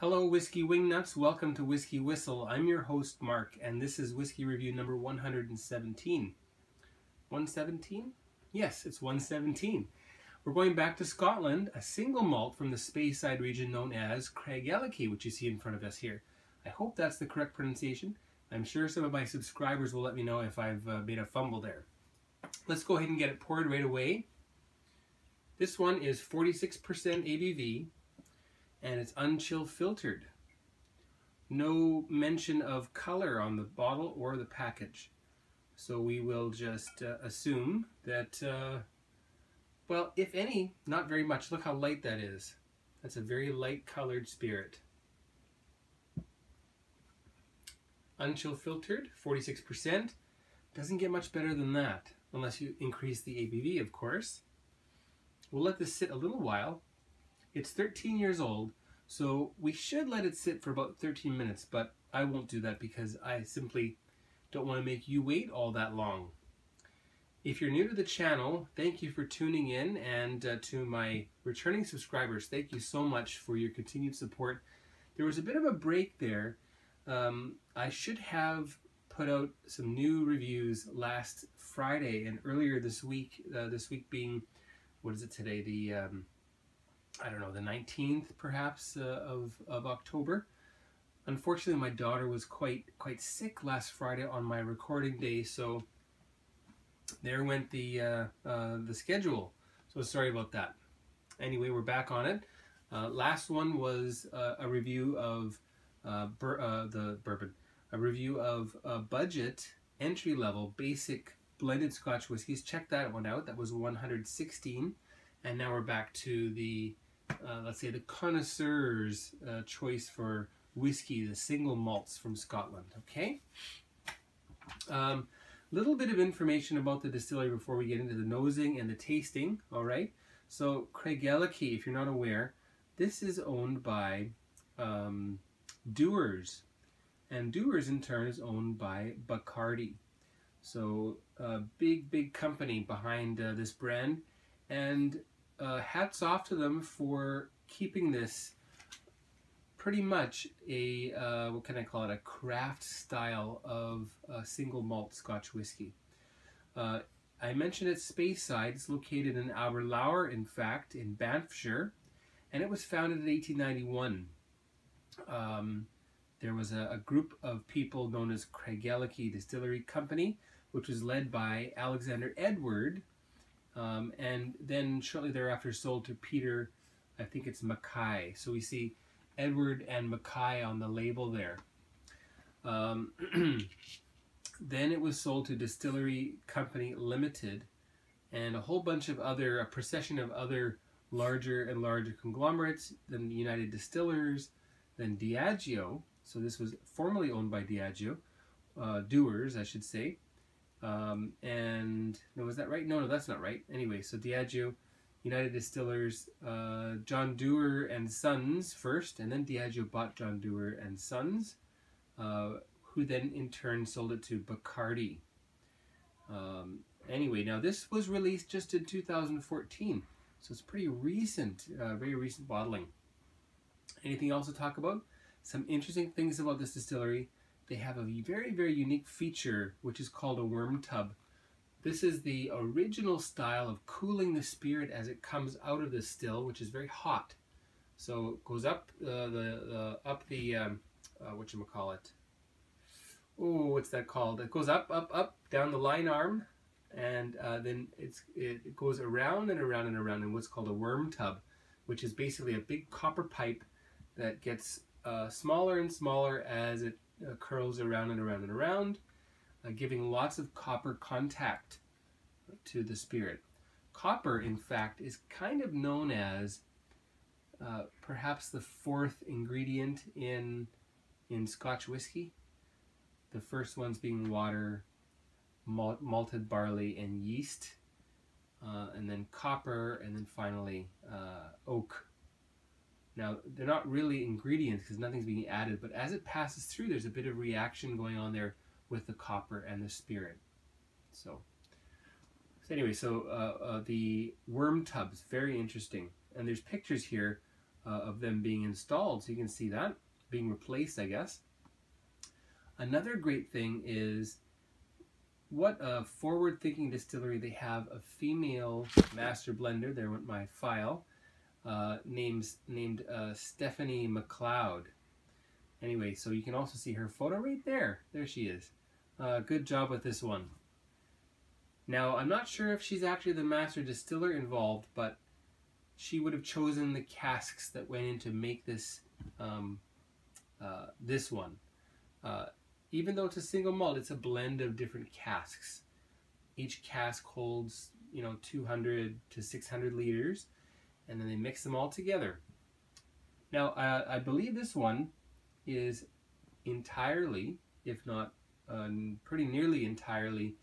Hello Whiskey Wingnuts, welcome to Whiskey Whistle. I'm your host Mark and this is Whiskey Review number 117. 117? Yes, it's 117. We're going back to Scotland, a single malt from the Speyside region known as Craigellachie, which you see in front of us here. I hope that's the correct pronunciation. I'm sure some of my subscribers will let me know if I've made a fumble there. Let's go ahead and get it poured right away. This one is 46% ABV. And it's unchill filtered. No mention of color on the bottle or the package. So we will just assume that, well, if any, not very much. Look how light that is. That's a very light colored spirit. Unchill filtered, 46%. Doesn't get much better than that, unless you increase the ABV, of course. We'll let this sit a little while. It's 13 years old, so we should let it sit for about 13 minutes, but I won't do that because I simply don't want to make you wait all that long. If you're new to the channel, thank you for tuning in, and to my returning subscribers, thank you so much for your continued support. There was a bit of a break there. I should have put out some new reviews last Friday and earlier this week being, what is it today, the... I don't know, the 19th perhaps of October. Unfortunately, my daughter was quite sick last Friday on my recording day, so there went the schedule. So sorry about that. Anyway, we're back on it. Last one was a review of a budget entry level basic blended Scotch whiskies. Check that one out. That was 116, and now we're back to the let's say the connoisseur's choice for whiskey, the single malts from Scotland, okay? Little bit of information about the distillery before we get into the nosing and the tasting, all right? So Craigellachie, if you're not aware, this is owned by Dewar's, and Dewar's in turn is owned by Bacardi. So big company behind this brand, and hats off to them for keeping this pretty much a, what can I call it, a craft style of single malt Scotch whiskey. I mentioned it's Speyside. It's located in Aberlour, in fact, in Banffshire, and it was founded in 1891. There was a group of people known as Craigellachie Distillery Company, which was led by Alexander Edward, and then shortly thereafter sold to Peter, I think it's Mackay. So we see Edward and Mackay on the label there. Then it was sold to Distillery Company Limited and a whole bunch of other, a procession of other larger and larger conglomerates, then United Distillers, then Diageo. So this was formerly owned by Diageo, Dewar's I should say. And no, was that right? No, that's not right. Anyway, so Diageo, United Distillers, John Dewar and Sons first, and then Diageo bought John Dewar and Sons, who then in turn sold it to Bacardi. Anyway, now this was released just in 2014, so it's pretty recent, very recent bottling. Anything else to talk about? Some interesting things about this distillery. They have a very unique feature which is called a worm tub. This is the original style of cooling the spirit as it comes out of the still, which is very hot. So it goes up It goes up down the line arm, and then it goes around and around and around in what's called a worm tub, which is basically a big copper pipe that gets smaller and smaller as it curls around and around and around, giving lots of copper contact to the spirit. Copper, in fact, is kind of known as perhaps the fourth ingredient in Scotch whiskey. The first ones being water, malted barley, and yeast, and then copper, and then finally oak. Now, they're not really ingredients because nothing's being added, but as it passes through, there's a bit of reaction going on there with the copper and the spirit. So anyway, so the worm tubs, very interesting. And there's pictures here of them being installed. So you can see that being replaced, I guess. Another great thing is what a forward-thinking distillery. They have a female master blender, there went my file, named Stephanie Macleod. Anyway, so you can also see her photo right there. There she is. Good job with this one. Now, I'm not sure if she's actually the master distiller involved, but she would have chosen the casks that went in to make this this one. Even though it's a single malt, it's a blend of different casks. Each cask holds, you know, 200 to 600 liters, and then they mix them all together. Now, I believe this one is entirely, if not pretty nearly entirely,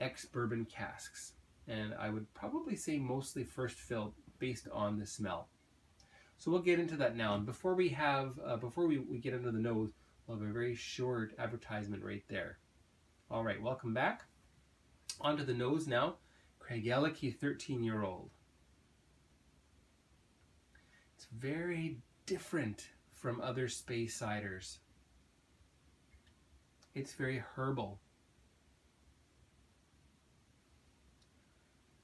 ex-bourbon casks, and I would probably say mostly first fill based on the smell. So we'll get into that now. And before we have, before we get under the nose, we'll have a very short advertisement right there. All right, welcome back. Onto the nose now, Craigellachie 13-year-old. It's very different from other Speysiders. It's very herbal.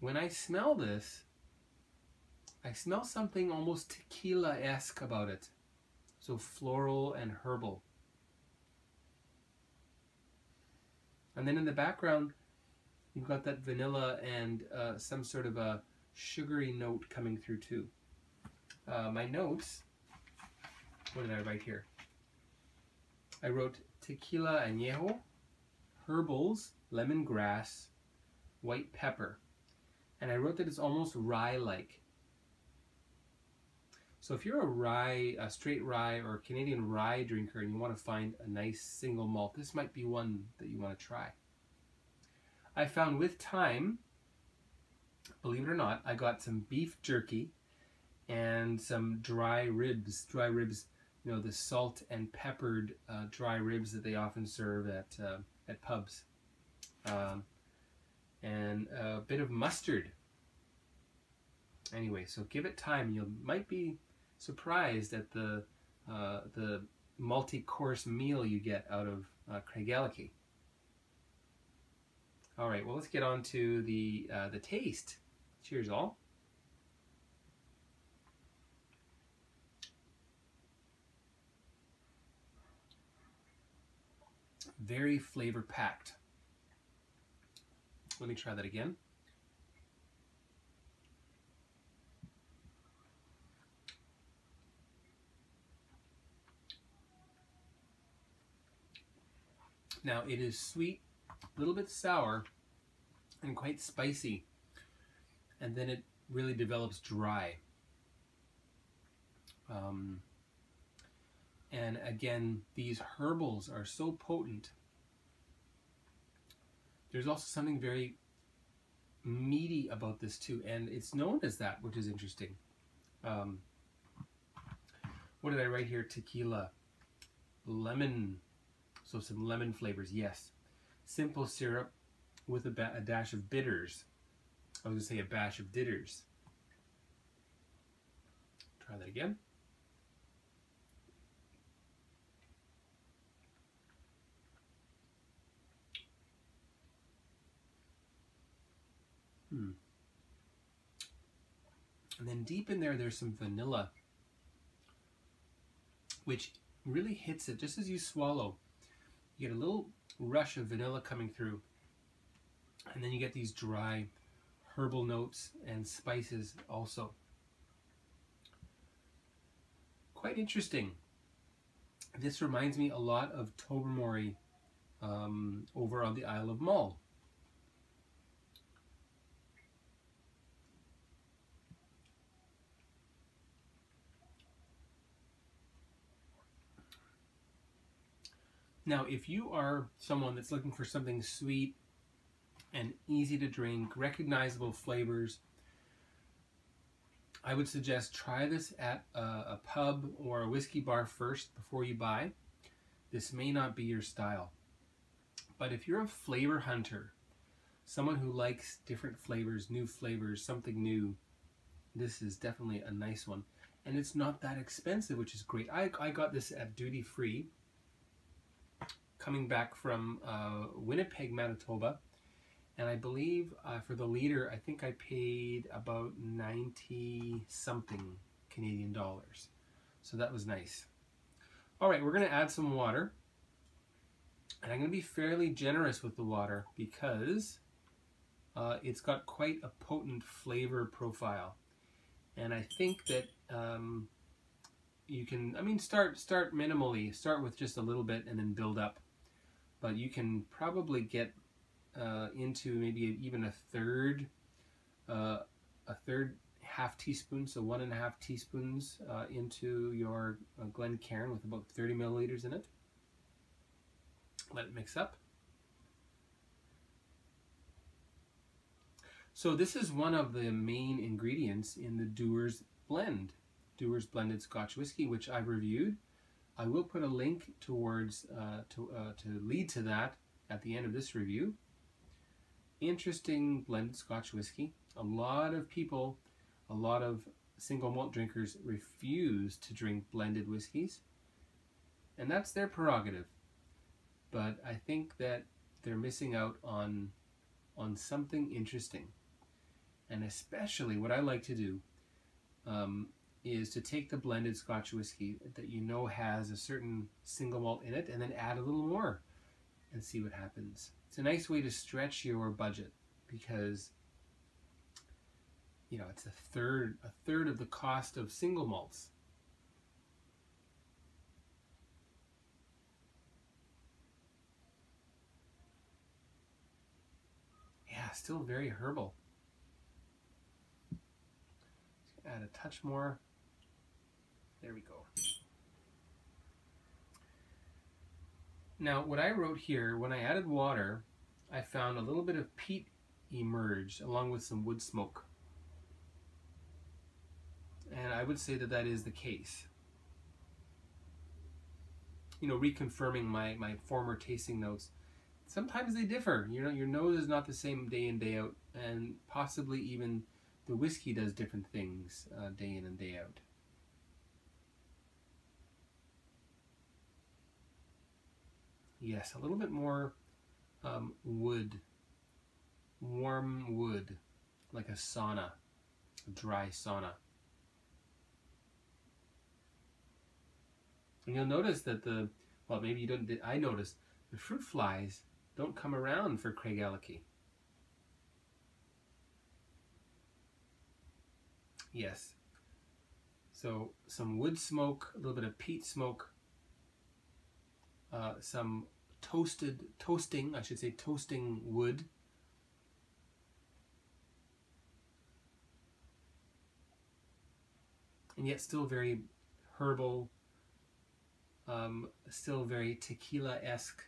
When I smell this, I smell something almost tequila-esque about it. So floral and herbal. And then in the background, you've got that vanilla and some sort of a sugary note coming through too. My notes, what did I write here? I wrote tequila añejo, herbals, lemongrass, white pepper. And I wrote that it's almost rye-like. So if you're a rye, a straight rye or a Canadian rye drinker and you want to find a nice single malt, this might be one that you want to try. I found with time, believe it or not, I got some beef jerky and some dry ribs. Dry ribs, you know, the salt and peppered dry ribs that they often serve at pubs. And a bit of mustard. Anyway, so give it time. You might be surprised at the multi-course meal you get out of Craigellachie. All right, well, let's get on to the taste. Cheers, all. Very flavor-packed. Let me try that again. Now it is sweet, a little bit sour, and quite spicy, and then it really develops dry. And again, these herbals are so potent. There's also something very meaty about this too, and it's known as that, which is interesting. What did I write here? Tequila, lemon. So some lemon flavors, yes. Simple syrup with a dash of bitters. I was gonna say a bash of ditters. Try that again. And then deep in there, there's some vanilla, which really hits it just as you swallow. You get a little rush of vanilla coming through, and then you get these dry herbal notes and spices also. Quite interesting. This reminds me a lot of Tobermory over on the Isle of Mull. Now, if you are someone that's looking for something sweet and easy to drink, recognizable flavors, I would suggest try this at a pub or a whiskey bar first before you buy. This may not be your style. But if you're a flavor hunter, someone who likes different flavors, new flavors, something new, this is definitely a nice one. and it's not that expensive, which is great. I got this at duty free coming back from Winnipeg, Manitoba, and I believe for the liter, I think I paid about 90 something Canadian dollars. So that was nice. All right, we're gonna add some water, and I'm gonna be fairly generous with the water because it's got quite a potent flavor profile. And I think that you can, I mean, start minimally, start with just a little bit and then build up. But you can probably get into maybe even a third half teaspoon, so 1.5 teaspoons into your Glencairn with about 30 milliliters in it. Let it mix up. So this is one of the main ingredients in the Dewar's blend, Dewar's blended Scotch whiskey, which I've reviewed. I will put a link towards to lead to that at the end of this review. Interesting blended Scotch whiskey. A lot of people, a lot of single malt drinkers refuse to drink blended whiskeys, and that's their prerogative. But I think that they're missing out on something interesting. And especially what I like to do is to take the blended Scotch whiskey that you know has a certain single malt in it and then add a little more and see what happens. It's a nice way to stretch your budget because, you know, it's a third of the cost of single malts. Yeah, still very herbal. Add a touch more. There we go. Now, what I wrote here, when I added water, I found a little bit of peat emerged along with some wood smoke. And I would say that that is the case. You know, reconfirming my former tasting notes. Sometimes they differ. You know, your nose is not the same day in, day out, and possibly even the whiskey does different things day in and day out. Yes, a little bit more wood, warm wood, like a sauna, a dry sauna. And you'll notice that the, well, maybe you don't, I noticed the fruit flies don't come around for Craigellachie. Yes. So some wood smoke, a little bit of peat smoke, some toasting wood. And yet still very herbal, still very tequila-esque.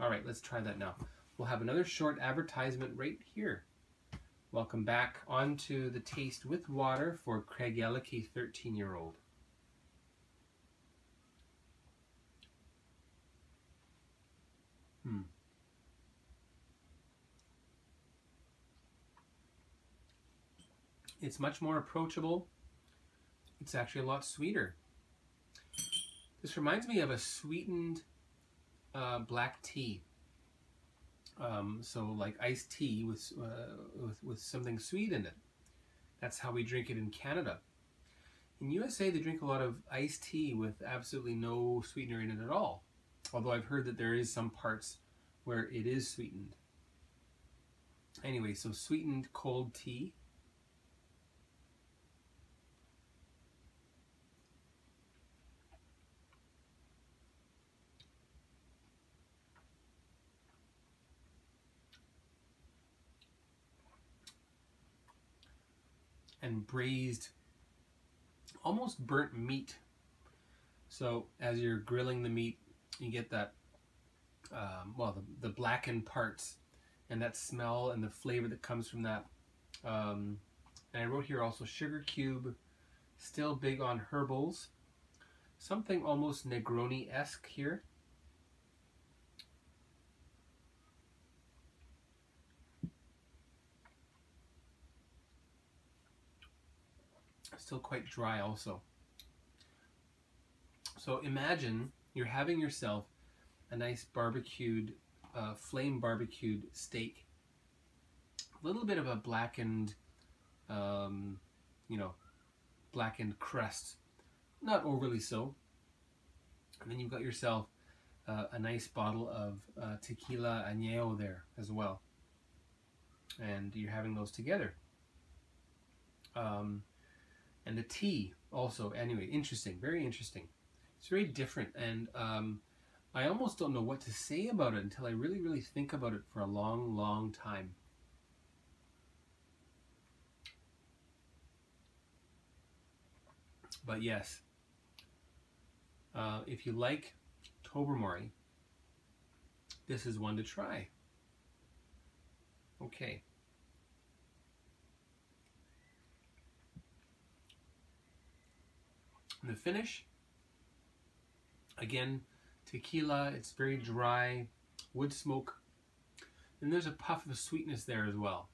All right, let's try that now. We'll have another short advertisement right here. Welcome back onto the Taste with Water for Craigellachie 13-year-old. It's much more approachable. It's actually a lot sweeter. This reminds me of a sweetened black tea. So like iced tea with something sweet in it. That's how we drink it in Canada. In USA, they drink a lot of iced tea with absolutely no sweetener in it at all. Although I've heard that there is some parts where it is sweetened. Anyway, so sweetened cold tea. And braised, almost burnt meat. So as you're grilling the meat, you get that, the blackened parts and that smell and the flavor that comes from that. And I wrote here also sugar cube, still big on herbals. Something almost Negroni-esque here. still quite dry also. So imagine you're having yourself a nice barbecued, flame barbecued steak. A little bit of a blackened, blackened crust. Not overly so. And then you've got yourself a nice bottle of tequila añejo there as well. And you're having those together. And the tea also, anyway, interesting, very interesting. It's very different, and I almost don't know what to say about it until I really, really think about it for a long, long time. But yes, if you like Tobermory, this is one to try. Okay. The finish, again, tequila, it's very dry, wood smoke, and there's a puff of sweetness there as well.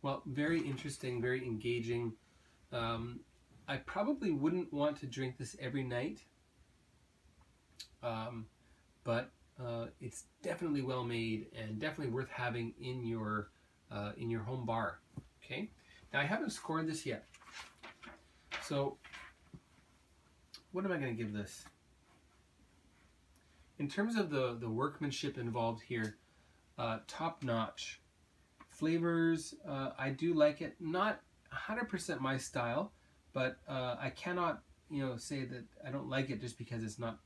Well, very interesting, very engaging. I probably wouldn't want to drink this every night, but it's definitely well made and definitely worth having in your home bar. Okay. Now, I haven't scored this yet, so what am I going to give this? In terms of the workmanship involved here, top-notch. Flavors, I do like it. Not 100% my style, but I cannot, say that I don't like it just because it's not,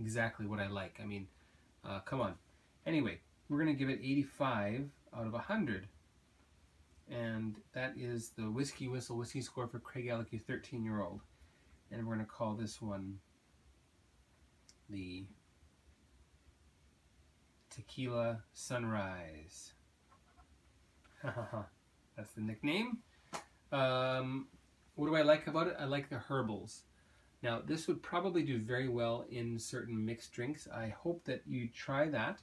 exactly what I like. I mean, come on. Anyway, we're going to give it 85 out of 100. And that is the Whiskey Whistle Whiskey Score for Craigellachie 13-year-old. And we're going to call this one the Tequila Sunrise. That's the nickname. What do I like about it? I like the herbals. Now, this would probably do very well in certain mixed drinks. I hope that you try that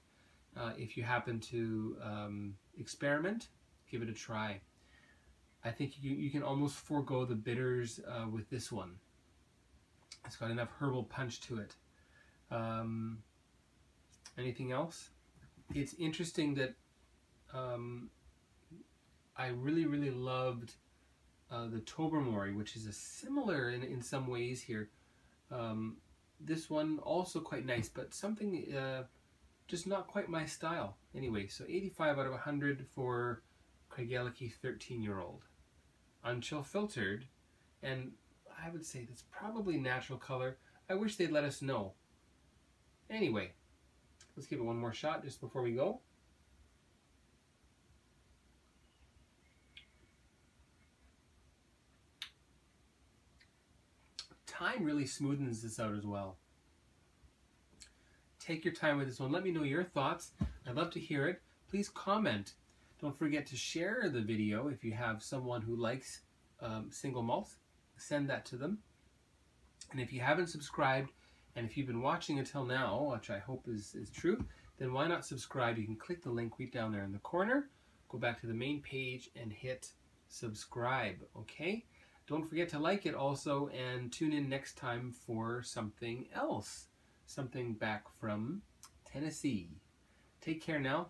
if you happen to experiment. Give it a try. I think you can almost forego the bitters with this one. It's got enough herbal punch to it. Anything else? It's interesting that I really, really loved the Tobermory, which is a similar in some ways here. This one also quite nice, but something just not quite my style. Anyway, so 85 out of 100 for Craigellachie 13-year-old, unchill filtered, and I would say that's probably natural color. I wish they'd let us know. Anyway, let's give it one more shot just before we go. Time really smoothens this out as well. Take your time with this one. Let me know your thoughts. I'd love to hear it. Please comment. Don't forget to share the video if you have someone who likes single malt. Send that to them. And if you haven't subscribed, and if you've been watching until now, which I hope is true, then why not subscribe? You can click the link right down there in the corner, go back to the main page, and hit subscribe, okay? Don't forget to like it also, and tune in next time for something else, something back from Tennessee. Take care now.